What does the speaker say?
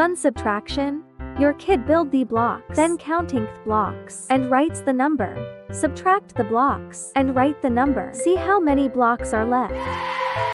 Fun subtraction? Your kid build the blocks, then counting the blocks, and writes the number. Subtract the blocks, and write the number. See how many blocks are left.